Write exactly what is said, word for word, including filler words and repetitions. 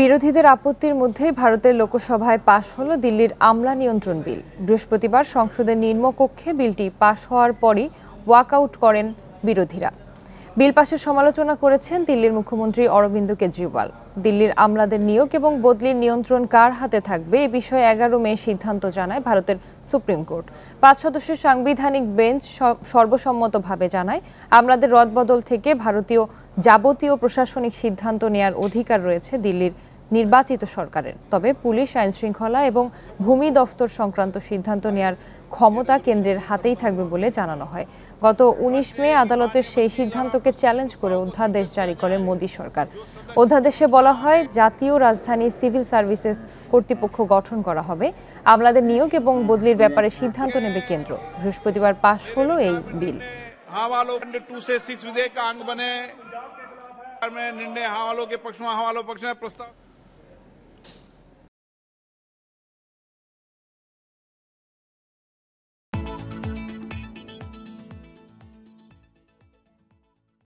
বিরোধীদের আপত্তির মধ্যেই ভারতের লোকসভায় পাশ হলো দিল্লির আমলা নিয়ন্ত্রণ বিল। বৃহস্পতিবার সংসদের নিম্নকক্ষে বিলটি পাশ হওয়ার পরই ওয়াকআউট করেন বিরোধীরা। বিল পাশের সমালোচনা করেছেন দিল্লির মুখ্যমন্ত্রী অরবিন্দ কেজরিওয়াল। দিল্লির আমলাদের নিয়োগ এবং বদলির নিয়ন্ত্রণ কার হাতে থাকবে এ বিষয়ে এগারো মে সিদ্ধান্ত জানায় ভারতের সুপ্রিম কোর্ট। পাঁচ সদস্যের সাংবিধানিক বেঞ্চ সর্বসম্মতভাবে জানায় আমলাদের রদবদল থেকে ভারতীয় যাবতীয় প্রশাসনিক সিদ্ধান্ত নেয়ার অধিকার রয়েছে দিল্লির নির্বাচিত সরকারের। তবে পুলিশ, আইন শৃঙ্খলা এবং ভূমি দফতর সংক্রান্ত সিদ্ধান্ত নেয়ার ক্ষমতা কেন্দ্রের হাতেই থাকবে বলে জানানো হয়। গত উনিশ মে আদালতের সেই সিদ্ধান্তকে চ্যালেঞ্জ করে অধ্যাদেশ জারি করে মোদী সরকার। অধ্যাদেশে বলা হয়, জাতীয় রাজধানী সিভিল সার্ভিসেস কর্তৃপক্ষ গঠন করা হবে, আমলাদের নিয়োগ এবং বদলির ব্যাপারে সিদ্ধান্ত নেবে কেন্দ্র। বৃহস্পতিবার পাশ হলো এই বিল। निर्णय हवालों के पक्ष में हवालों पक्ष में प्रस्ताव